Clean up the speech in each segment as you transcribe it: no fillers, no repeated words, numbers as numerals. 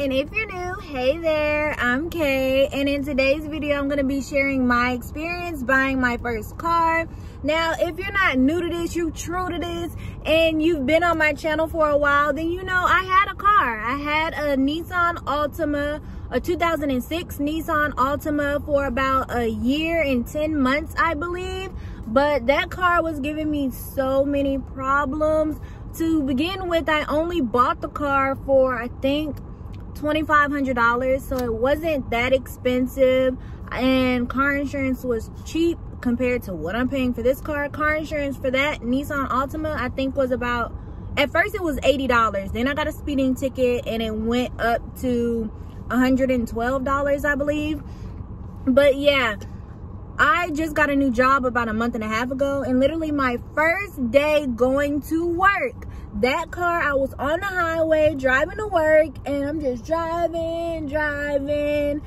and if you're new, hey there, I'm Kay, and in today's video I'm going to be sharing my experience buying my first car. Now if you're not new to this, you true to this, and you've been on my channel for a while, then you know I had a car. I had a Nissan Altima, a 2006 Nissan Altima, for about a year and 10 months I believe, but that car was giving me so many problems. To begin with, I only bought the car for I think $2,500, so it wasn't that expensive, and car insurance was cheap compared to what I'm paying for this car. Car insurance for that Nissan Altima I think was about, at first it was $80, then I got a speeding ticket and it went up to $112 I believe. But yeah, I just got a new job about a month and a half ago, and literally my first day going to work, that car, I was on the highway driving to work, and I'm just driving, and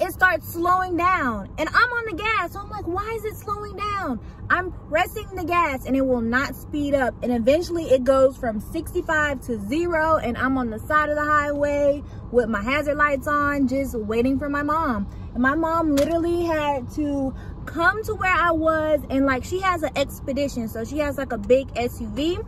it starts slowing down, and I'm on the gas, so I'm like, why is it slowing down? I'm pressing the gas and it will not speed up, and eventually it goes from 65 to 0, and I'm on the side of the highway with my hazard lights on just waiting for my mom. And my mom literally had to come to where I was, and like, she has an Expedition, so she has like a big SUV,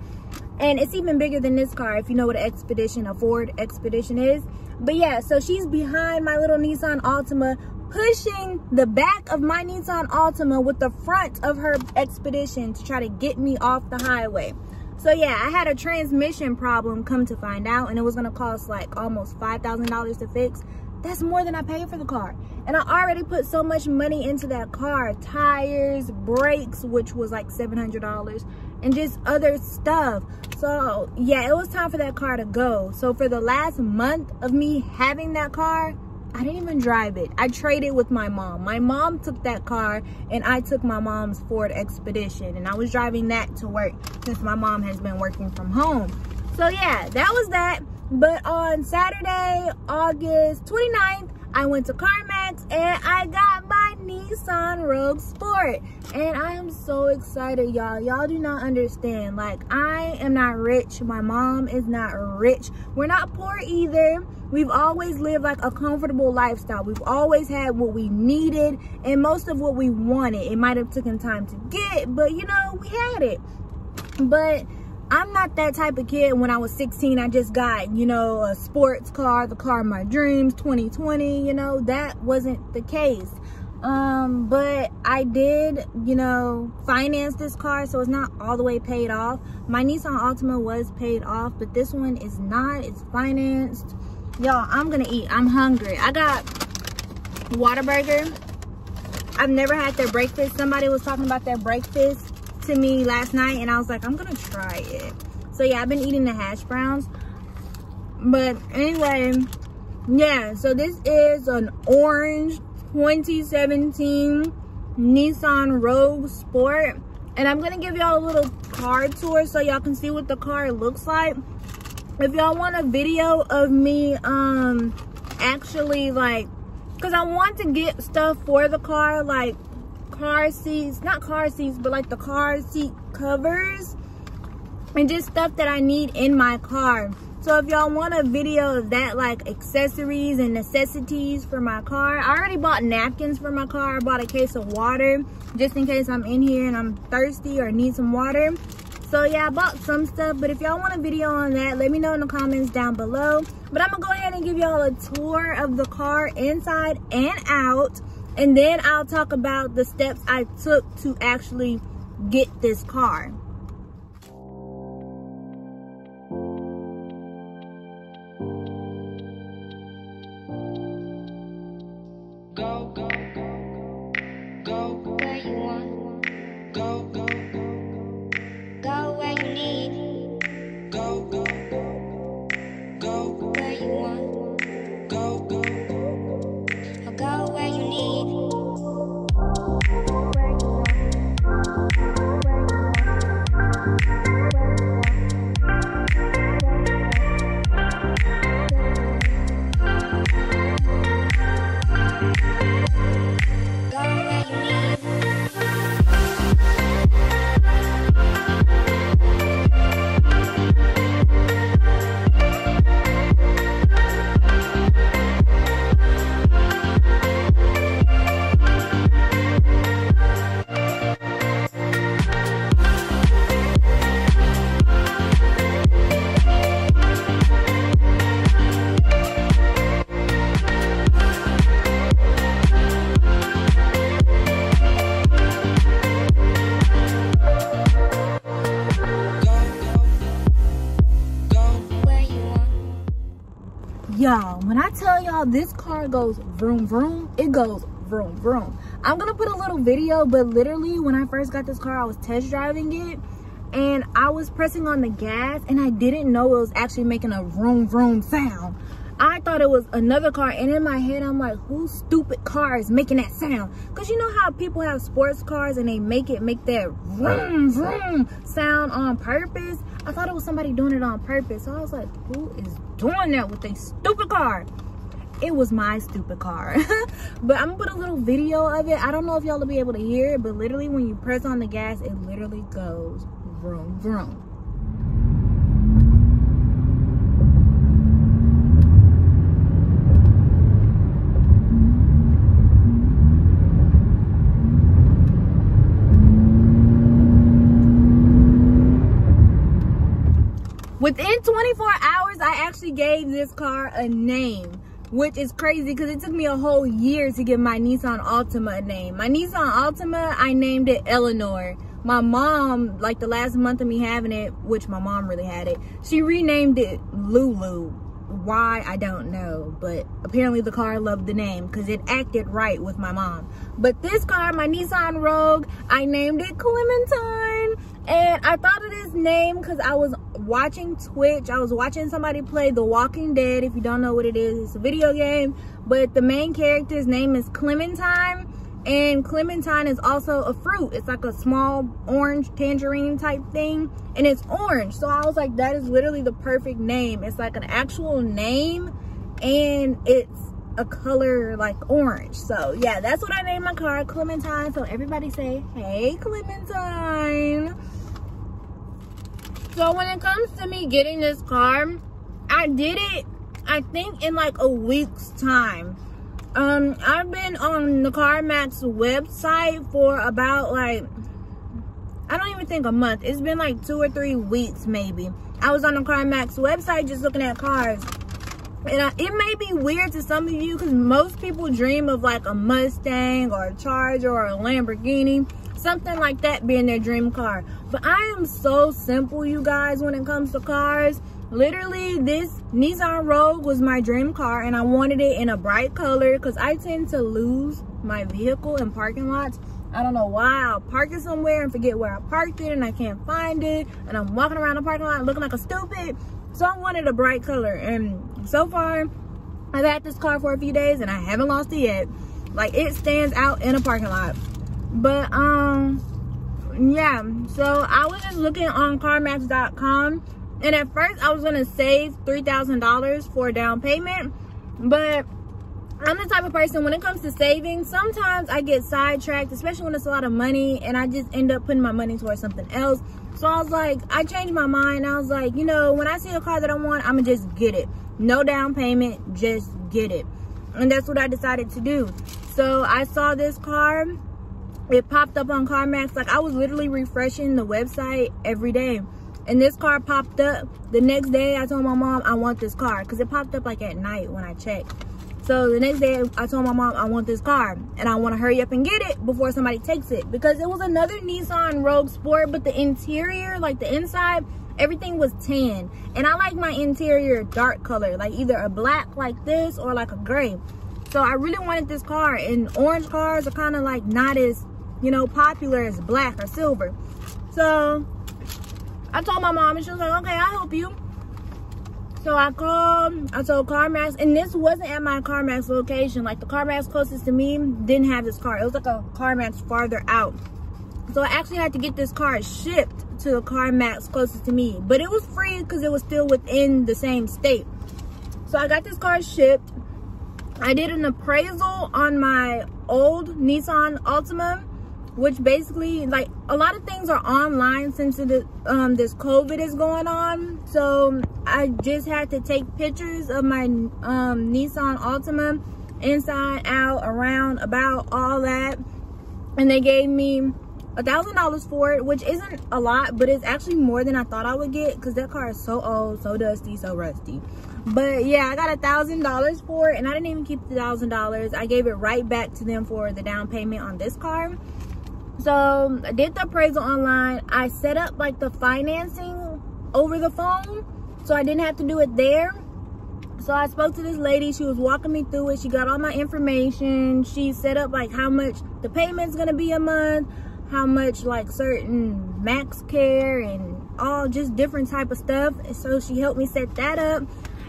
and it's even bigger than this car, if you know what an Expedition, a Ford Expedition is. But yeah, so she's behind my little Nissan Altima, pushing the back of my Nissan Altima with the front of her Expedition to try to get me off the highway. So yeah, I had a transmission problem, come to find out, and it was gonna cost like almost $5,000 to fix. That's more than I paid for the car. And I already put so much money into that car, tires, brakes, which was like $700, and just other stuff. So yeah, it was time for that car to go. So for the last month of me having that car, I didn't even drive it. I traded with my mom. My mom took that car, and I took my mom's Ford Expedition, and I was driving that to work since my mom has been working from home. So yeah, that was that. But on Saturday, August 29th, I went to CarMax and I got my Nissan Rogue Sport. And I am so excited, y'all. Y'all do not understand. Like, I am not rich. My mom is not rich. We're not poor either. We've always lived like a comfortable lifestyle. We've always had what we needed and most of what we wanted. It might have taken time to get, but you know, we had it. But I'm not that type of kid. When I was 16, I just got, you know, a sports car, the car of my dreams, 2020, you know, that wasn't the case. But I did, you know, finance this car, so it's not all the way paid off. My Nissan Altima was paid off, but this one is not. It's financed. Y'all, I'm gonna eat. I'm hungry. I got Whataburger. I've never had their breakfast. Somebody was talking about their breakfast to me last night, and I was like, I'm gonna try it. So yeah, I've been eating the hash browns. But anyway, yeah, so this is an orange 2017 Nissan Rogue Sport, and I'm gonna give y'all a little car tour so y'all can see what the car looks like. If y'all want a video of me actually, like, because I want to get stuff for the car, like car seats, not car seats, but like the car seat covers and just stuff that I need in my car. So if y'all want a video of that, like accessories and necessities for my car. I already bought napkins for my car. I bought a case of water just in case I'm in here and I'm thirsty or need some water. So yeah, I bought some stuff, but if y'all want a video on that, let me know in the comments down below. But I'm gonna go ahead and give y'all a tour of the car inside and out, and then I'll talk about the steps I took to actually get this car. Go, go, go, go where you want. Go, go, go, go where you need. Go, go, go, go where you want. Go, go, go. Go where you need. When I tell y'all this car goes vroom vroom, it goes vroom vroom. I'm gonna put a little video, but literally when I first got this car, I was test driving it and I was pressing on the gas and I didn't know it was actually making a vroom vroom sound. I thought it was another car, and in my head I'm like, whose stupid car is making that sound? Because you know how people have sports cars and they make that vroom vroom sound on purpose? I thought it was somebody doing it on purpose. So I was like, who is doing that with a stupid car? It was my stupid car. But I'm gonna put a little video of it. I don't know if y'all will be able to hear it, but literally when you press on the gas, it literally goes vroom vroom. Within 24 hours, I actually gave this car a name, which is crazy because it took me a whole year to give my Nissan Altima a name. My Nissan Altima, I named it Eleanor. My mom, like the last month of me having it, which my mom really had it, she renamed it Lulu. Why, I don't know, but apparently the car loved the name because it acted right with my mom. But this car, my Nissan Rogue, I named it Clementine. And I thought of this name because I was watching Twitch. I was watching somebody play The Walking Dead. If you don't know what it is, it's a video game. But the main character's name is Clementine. And Clementine is also a fruit. It's like a small orange tangerine type thing. And it's orange. So I was like, that is literally the perfect name. It's like an actual name. And it's a color like orange. So yeah, that's what I named my car, Clementine. So everybody say, hey, Clementine. So when it comes to me getting this car, I did it, I think, in like a week's time. I've been on the CarMax website for about like, I don't even think a month. It's been like 2 or 3 weeks maybe. I was on the CarMax website just looking at cars. And it may be weird to some of you because most people dream of like a Mustang or a Charger or a Lamborghini. Something like that being their dream car. But I am so simple, you guys, when it comes to cars. Literally, this Nissan Rogue was my dream car, and I wanted it in a bright color because I tend to lose my vehicle in parking lots. I don't know why. I'll park it somewhere and forget where I parked it, and I can't find it, and I'm walking around the parking lot looking like a stupid. So I wanted a bright color, and so far, I've had this car for a few days, and I haven't lost it yet. Like, it stands out in a parking lot. But yeah, so I was just looking on carmax.com, and at first I was gonna save $3,000 for a down payment, but I'm the type of person, when it comes to saving, sometimes I get sidetracked, especially when it's a lot of money, and I just end up putting my money towards something else. So I was like, I changed my mind. I was like, you know, when I see a car that I want, I'ma just get it. No down payment, just get it. And that's what I decided to do. So I saw this car. It popped up on CarMax. Like, I was literally refreshing the website every day, and this car popped up. The next day I told my mom I want this car because it popped up like at night when I checked. So the next day I told my mom I want this car, and I want to hurry up and get it before somebody takes it, because it was another Nissan Rogue Sport, but the interior, like the inside, everything was tan, and I like my interior dark color, like either a black like this or like a gray. So I really wanted this car, and orange cars are kind of like not as, you know, popular as black or silver. So I told my mom, and she was like, okay, I'll help you. So I called, I told CarMax, and this wasn't at my CarMax location. Like, the CarMax closest to me didn't have this car. It was like a CarMax farther out. So I actually had to get this car shipped to the CarMax closest to me, but it was free because it was still within the same state. So I got this car shipped. I did an appraisal on my old Nissan Altima, which basically, like, a lot of things are online since this COVID is going on. So I just had to take pictures of my Nissan Altima, inside out, around, about, all that, and they gave me $1,000 for it, which isn't a lot, but it's actually more than I thought I would get because that car is so old, so dusty, so rusty. But yeah, I got $1,000 for it, and I didn't even keep the $1,000. I gave it right back to them for the down payment on this car. So I did the appraisal online. I set up like the financing over the phone, so I didn't have to do it there. So I spoke to this lady. She was walking me through it. She got all my information. She set up like how much the payment's gonna be a month, how much like certain max care and all just different type of stuff. And so she helped me set that up.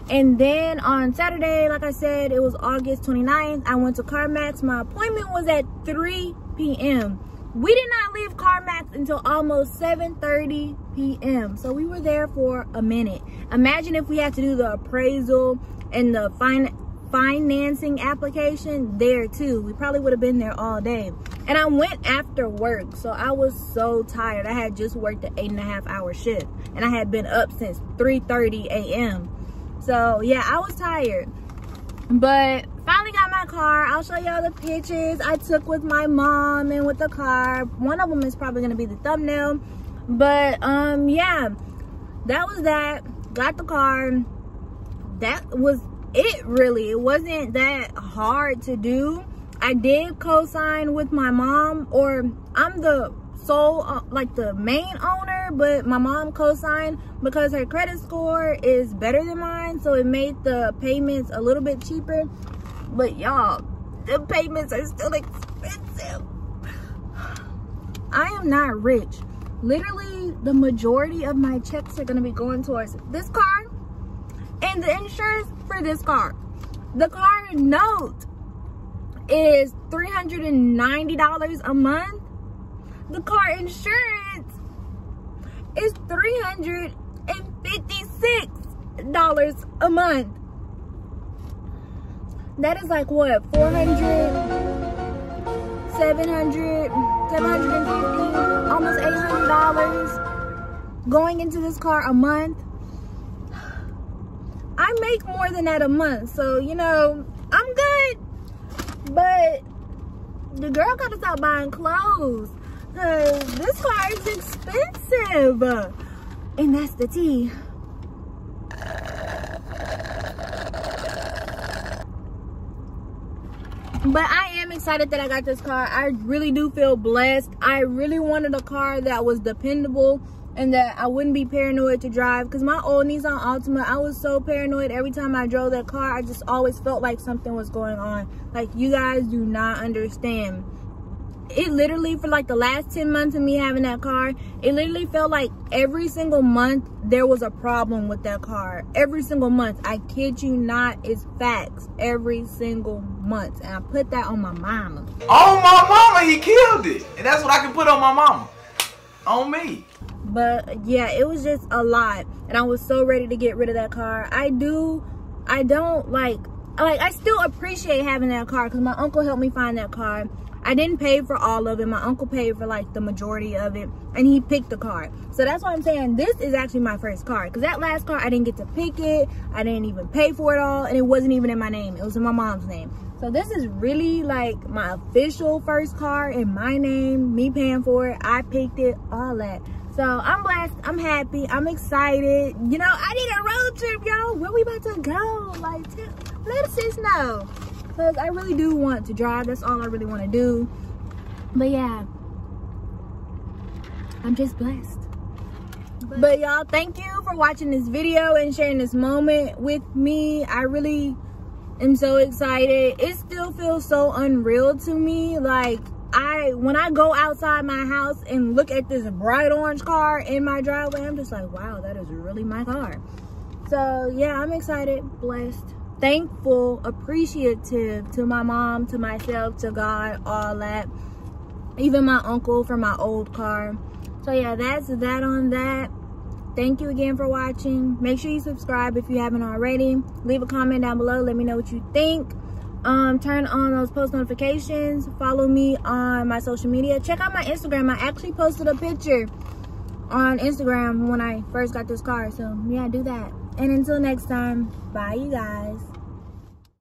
And then on Saturday, like I said, it was August 29th. I went to CarMax. My appointment was at 3 p.m. We did not leave CarMax until almost 7:30 p.m. So we were there for a minute. Imagine if we had to do the appraisal and the financing application there too. We probably would have been there all day. And I went after work, so I was so tired. I had just worked an 8.5-hour shift, and I had been up since 3:30 a.m. So yeah, I was tired, but finally got my car. I'll show y'all the pictures I took with my mom and with the car. One of them is probably gonna be the thumbnail, but yeah, that was that. Got the car. That was it, really. It wasn't that hard to do. I did co-sign with my mom, or I'm the sole, like the main owner, but my mom co-signed because her credit score is better than mine, so it made the payments a little bit cheaper. But y'all, the payments are still expensive. I am not rich. Literally, the majority of my checks are gonna be going towards this car and the insurance for this car. The car note is $390 a month. The car insurance is $356 a month. That is like what, 400, 700, 750, almost $800 going into this car a month. I make more than that a month, so you know, I'm good. But the girl gotta stop buying clothes, because this car is expensive. And that's the tea. But I am excited that I got this car. I really do feel blessed. I really wanted a car that was dependable and that I wouldn't be paranoid to drive. Because my old Nissan Altima, I was so paranoid every time I drove that car. I just always felt like something was going on. Like, you guys do not understand. It literally, for like the last 10 months of me having that car, it literally felt like every single month there was a problem with that car. Every single month. I kid you not, it's facts. Every single month. And I put that on my mama. On my mama, he killed it. And that's what I can put on my mama. On me. But yeah, it was just a lot. And I was so ready to get rid of that car. I still appreciate having that car because my uncle helped me find that car. I didn't pay for all of it. My uncle paid for like the majority of it, and he picked the car. So that's why I'm saying this is actually my first car, because that last car, I didn't get to pick it. I didn't even pay for it all, and it wasn't even in my name. It was in my mom's name. So this is really like my official first car in my name, me paying for it. I picked it, all that. So I'm blessed, I'm happy, I'm excited. You know, I need a road trip, y'all. Where we about to go? Like, let us know. Because I really do want to drive. That's all I really want to do. But yeah, I'm just blessed. But y'all, thank you for watching this video and sharing this moment with me. I really am so excited. It still feels so unreal to me. Like, when I go outside my house and look at this bright orange car in my driveway, I'm just like, wow, that is really my car. So yeah, I'm excited, blessed, thankful, appreciative to my mom, to myself, to God, all that, even my uncle for my old car. So yeah, that's that on that. Thank you again for watching. Make sure you subscribe if you haven't already. Leave a comment down below, let me know what you think. Turn on those post notifications. Follow me on my social media. Check out my Instagram. I actually posted a picture on Instagram when I first got this car, so yeah, do that. And until next time, bye you guys.